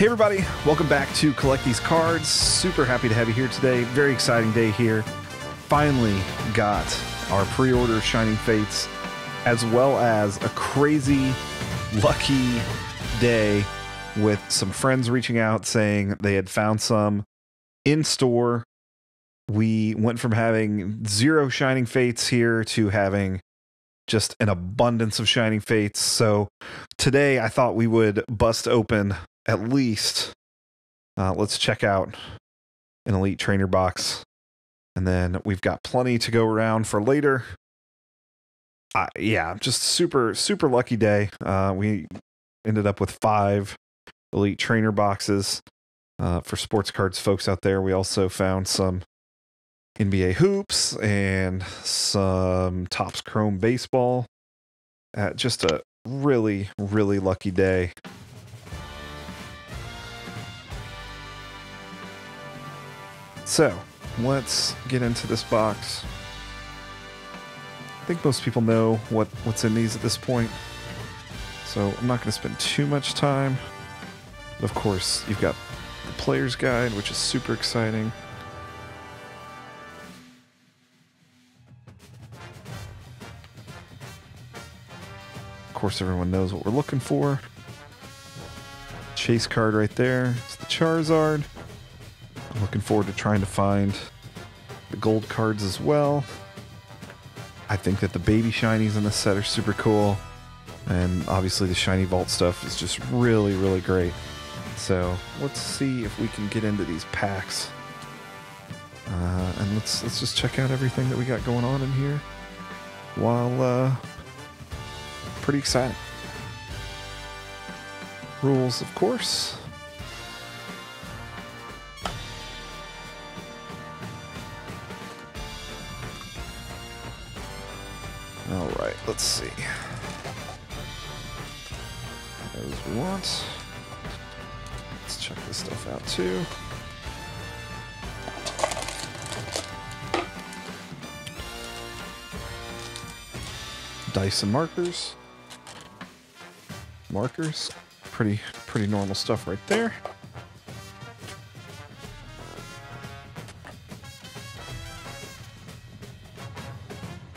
Hey everybody, welcome back to Collect These Cards. Super happy to have you here today. Very exciting day here. Finally got our pre-order of Shining Fates, as well as a crazy lucky day with some friends reaching out saying they had found some in store. We went from having zero Shining Fates here to having just an abundance of Shining Fates. So today I thought we would bust open at least, let's check out an Elite Trainer box. And then we've got plenty to go around for later. Yeah, just super, super lucky day. We ended up with 5 Elite Trainer boxes for sports cards folks out there. We also found some NBA hoops and some Topps Chrome baseball. Just a really, really lucky day. So let's get into this box. I think most people know what's in these at this point, so I'm not going to spend too much time. Of course, you've got the player's guide, which is super exciting. Of course, everyone knows what we're looking for. Chase card right there. It's the Charizard. I'm looking forward to trying to find the gold cards as well. I think that the baby shinies in this set are super cool. And obviously the shiny vault stuff is just really, really great. So let's see if we can get into these packs. And let's just check out everything that we got going on in here. While pretty exciting. Rules, of course. Alright, let's see. Those we want. Let's check this stuff out too. Dice and markers. Markers. Pretty normal stuff right there.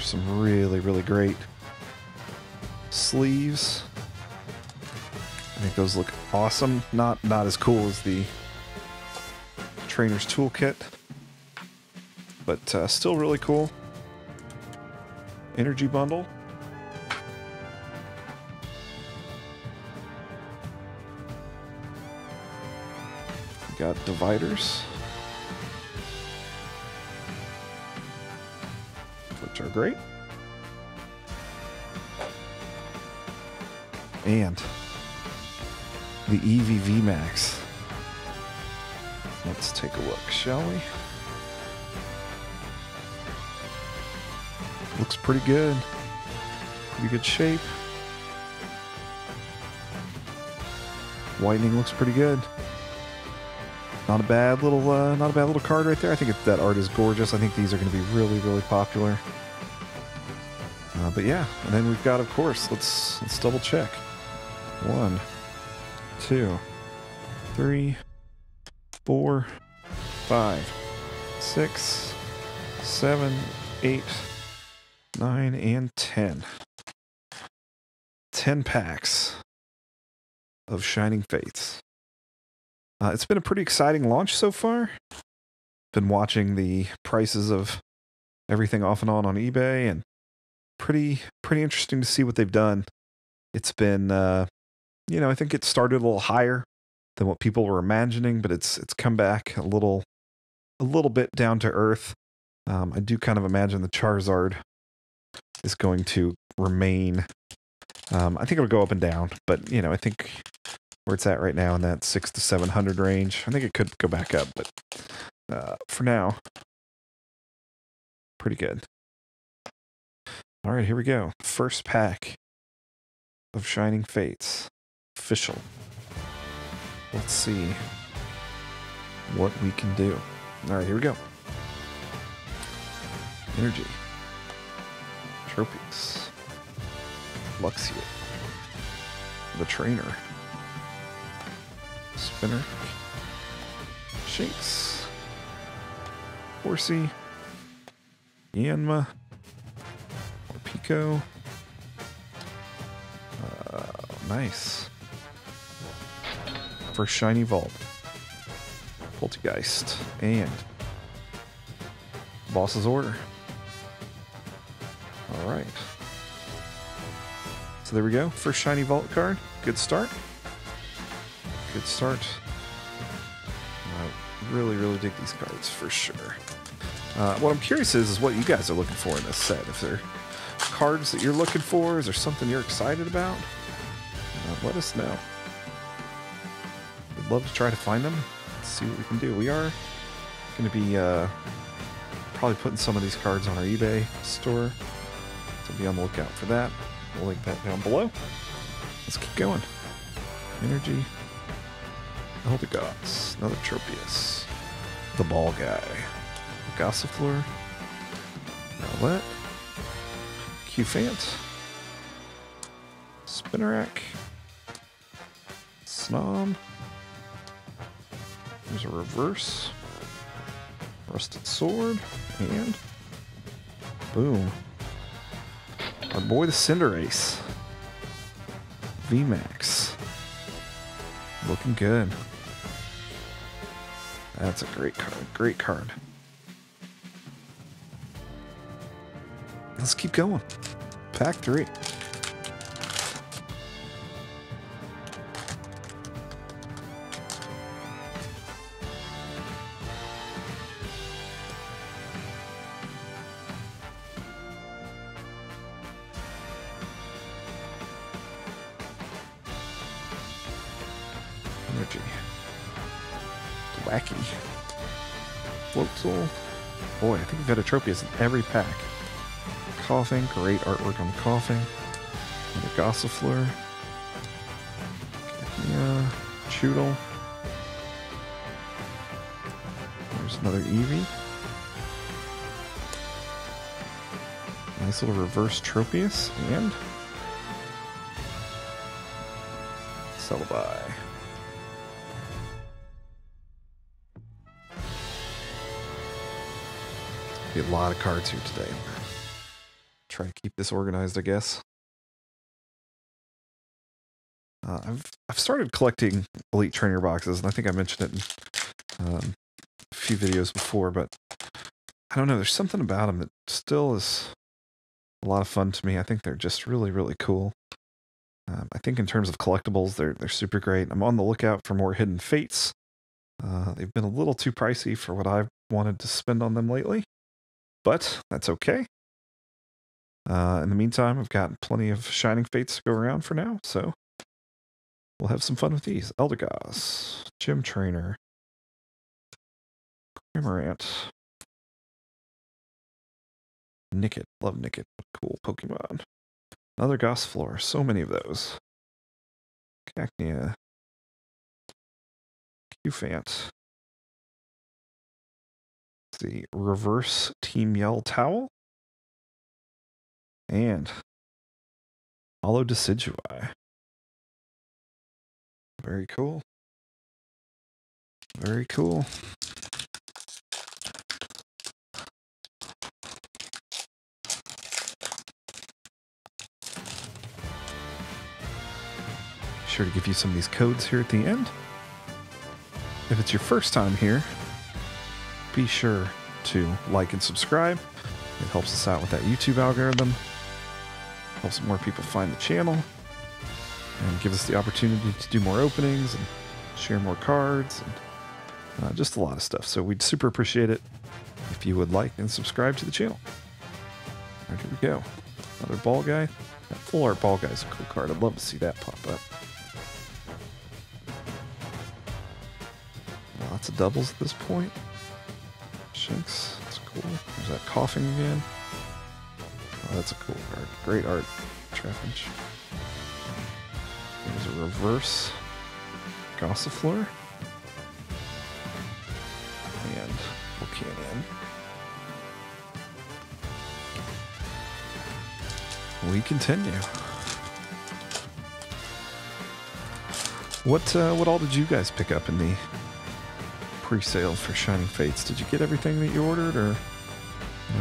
Some really, really great sleeves. I think those look awesome. Not as cool as the Trainer's Toolkit, but still really cool. Energy bundle. We got dividers, which are great. And the Eevee V max. Let's take a look, shall we? Looks pretty good. Pretty good shape. Whitening looks pretty good. Not a bad little card right there. I think that art is gorgeous. I think these are going to be really, really popular. But yeah, and then we've got, of course, let's double check. 1, 2, 3, 4, 5, 6, 7, 8, 9, and 10. 10 packs of Shining Fates. It's been a pretty exciting launch so far. Been watching the prices of everything off and on eBay, and pretty interesting to see what they've done. It's been, you know, I think it started a little higher than what people were imagining, but it's come back a little bit down to earth. I do kind of imagine the Charizard is going to remain. I think it'll go up and down, but you know, I think where it's at right now in that 600 to 700 range. I think it could go back up, but for now, pretty good. All right, here we go. First pack of Shining Fates. Official. Let's see what we can do. All right, here we go. Energy. Trophies. Luxio. The Trainer. Spinner. Shinx. Horsey. Yanma. Pico. Nice. First shiny vault. Pultigeist. And boss's order. Alright. So there we go. First shiny vault card. Good start. Good start. I really, really dig these cards for sure. What I'm curious is what you guys are looking for in this set. If there are cards that you're looking for, is there something you're excited about? Let us know. We'd love to try to find them. Let's see what we can do. We are going to be probably putting some of these cards on our eBay store. So be on the lookout for that. We'll link that down below. Let's keep going. Energy. Eldegoss. Another Tropius. The ball guy. Gossifleur. Rowlet. Cufant. Spinnerak. Snom. There's a reverse. Rusted sword. And boom. Our boy the Cinderace. V max. Looking good. That's a great card. Great card. Let's keep going. Pack 3. Energy. Wacky. Floatzel. Boy, I think we've got a Tropius in every pack. Coughing, great artwork on coughing. Another Gossifleur. Cacnea. Choodle. There's another Eevee. Nice little reverse Tropius. And Celebi. Be a lot of cards here today. Try to keep this organized, I guess. I've started collecting Elite Trainer boxes, and I think I mentioned it in a few videos before, but I don't know, there's something about them that still is a lot of fun to me. I think they're just really, really cool. I think in terms of collectibles, they're super great. I'm on the lookout for more Hidden Fates. They've been a little too pricey for what I've wanted to spend on them lately, but that's okay. In the meantime, I've got plenty of Shining Fates to go around for now, so we'll have some fun with these. Eldegoss, Gym Trainer, Cramorant, Nickit. Love Nickit. Cool Pokemon. Another Gossifleur. So many of those. Cacnea. Cufant. The reverse Team Yell Towel. And Hollow Decidueye. Very cool. Very cool. Be sure to give you some of these codes here at the end. If it's your first time here, be sure to like and subscribe. It helps us out with that YouTube algorithm. Helps more people find the channel and gives us the opportunity to do more openings and share more cards and just a lot of stuff. So we'd super appreciate it if you would like and subscribe to the channel. All right, here we go. Another ball guy. That full art ball guy is a cool card. I'd love to see that pop up. Lots of doubles at this point. Shinx. That's cool. There's that coughing again. Oh, that's a cool card. Great art. Treffinch. There's a reverse Gossifleur. And Volcanion. We continue. What all did you guys pick up in the pre-sale for Shining Fates? Did you get everything that you ordered, or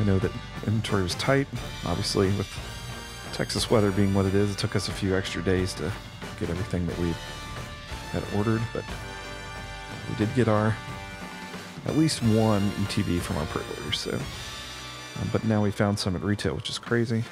I know that inventory was tight. Obviously, with Texas weather being what it is, it took us a few extra days to get everything that we had ordered, but we did get our at least one ETB from our pre-order. So, but now we found some at retail, which is crazy.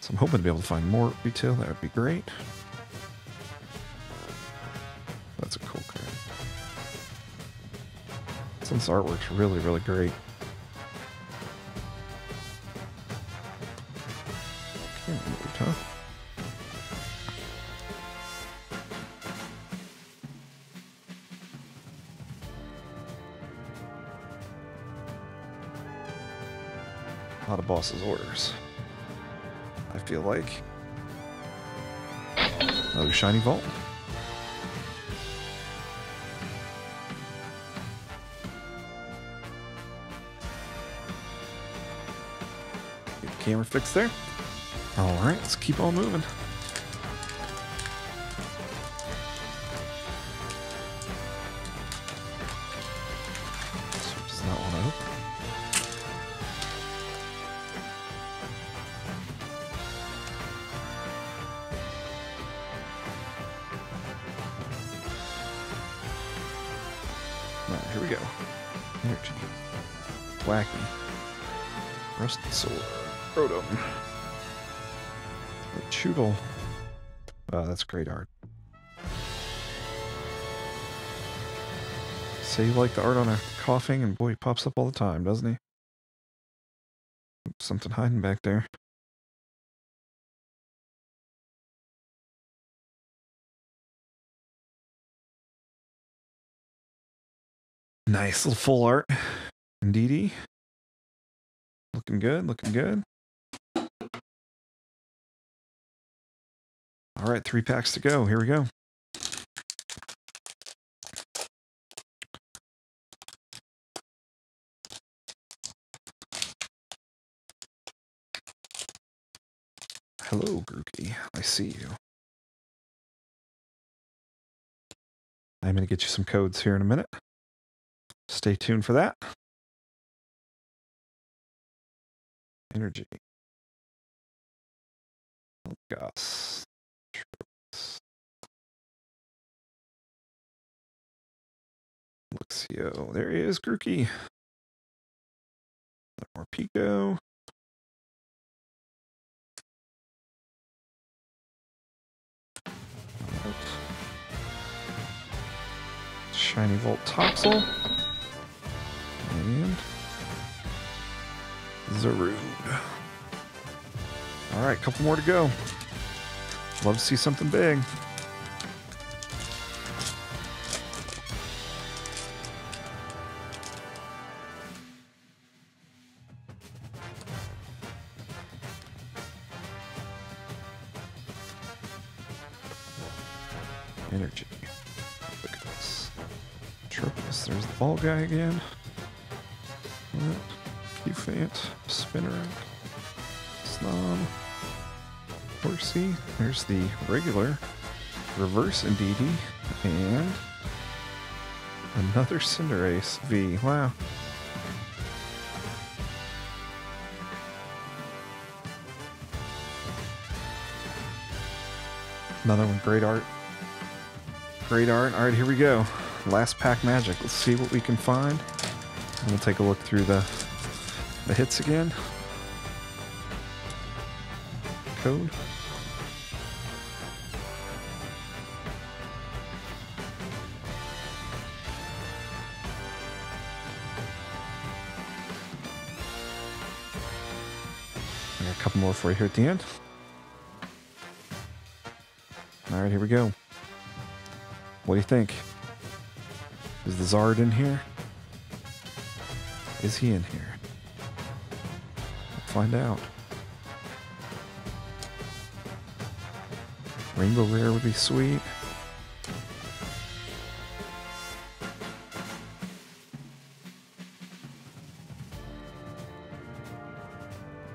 So I'm hoping to be able to find more at retail. That would be great. That's a cool card. This artwork's really, really great. Can't move, huh? A lot of boss's orders, I feel like. Another shiny vault. Camera fixed there. All right, let's keep on moving. This one does not want to open. All right, here we go. Energy. Wacky. Rusted sword. Rotom. The Choodle. Oh, that's great art. Say you like the art on a coughing, and boy, he pops up all the time, doesn't he? Oops, something hiding back there. Nice little full art. Indeedee. Looking good, looking good. All right, 3 packs to go. Here we go. Hello, Grookey. I see you. I'm going to get you some codes here in a minute. Stay tuned for that. Energy. Eldegoss. Luxio. There he is, Grookey. More Pico. Right. Shiny Volt Toxel. And Zarude. All right, couple more to go. Love to see something big. Energy. Look at this. Triples. There's the ball guy again. Cufant, Spinnerak, Snom, Horsey. There's the regular reverse Indeedee, and another Cinderace V. Wow. Another one. Great art. Great art. All right, here we go. Last pack magic. Let's see what we can find. And we'll take a look through the hits again. Code. I got a couple more for you here at the end. All right, here we go. What do you think? Is the Zarude in here? Is he in here? Find out. Rainbow Rare would be sweet.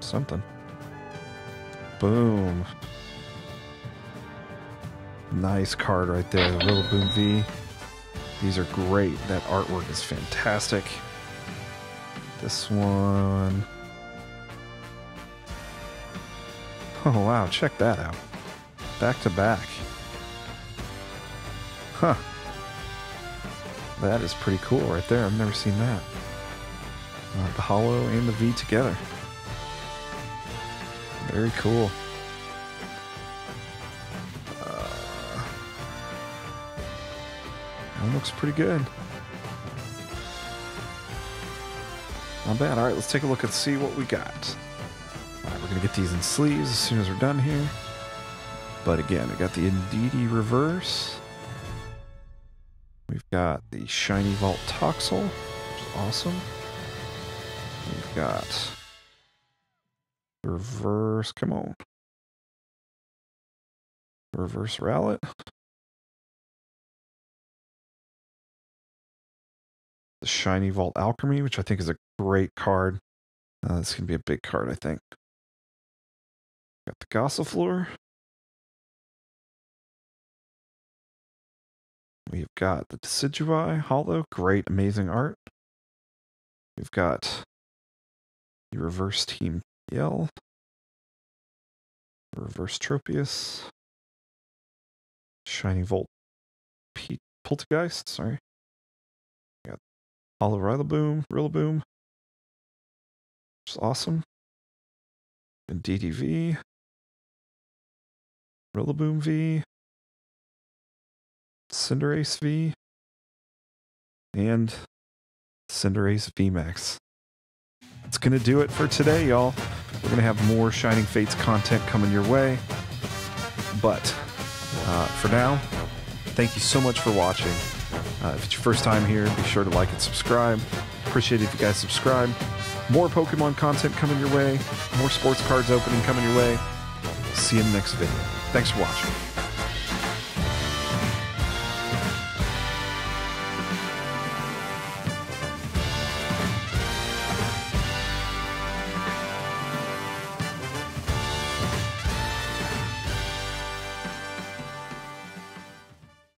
Something. Boom. Nice card right there, the Rillaboom V. These are great. That artwork is fantastic. This one. Oh wow, check that out. Back to back. Huh. That is pretty cool right there. I've never seen that. The hollow and the V together. Very cool. That looks pretty good. Not bad. Alright, let's take a look and see what we got. Alright, we're going to get these in sleeves as soon as we're done here. But again, I got the Indeedee reverse. We've got the Shiny Vault Toxel, which is awesome. We've got the reverse, come on. Reverse Rowlet. The Shiny Vault Alchemy, which I think is a great card. This is going to be a big card, I think. Got the Gossifleur. We've got the Decidueye Hollow. Great, amazing art. We've got the reverse Team Yell. Reverse Tropius. Shiny Volt Pultigeist, sorry. We got Hollow Rillaboom, which is awesome. And DDV. Rillaboom V. Cinderace V and Cinderace VMAX. That's gonna do it for today, y'all. We're gonna have more Shining Fates content coming your way, but for now, thank you so much for watching. If it's your first time here, be sure to like and subscribe. Appreciate it if you guys subscribe. More Pokemon content coming your way, more sports cards opening coming your way. See you in the next video. Thanks for watching.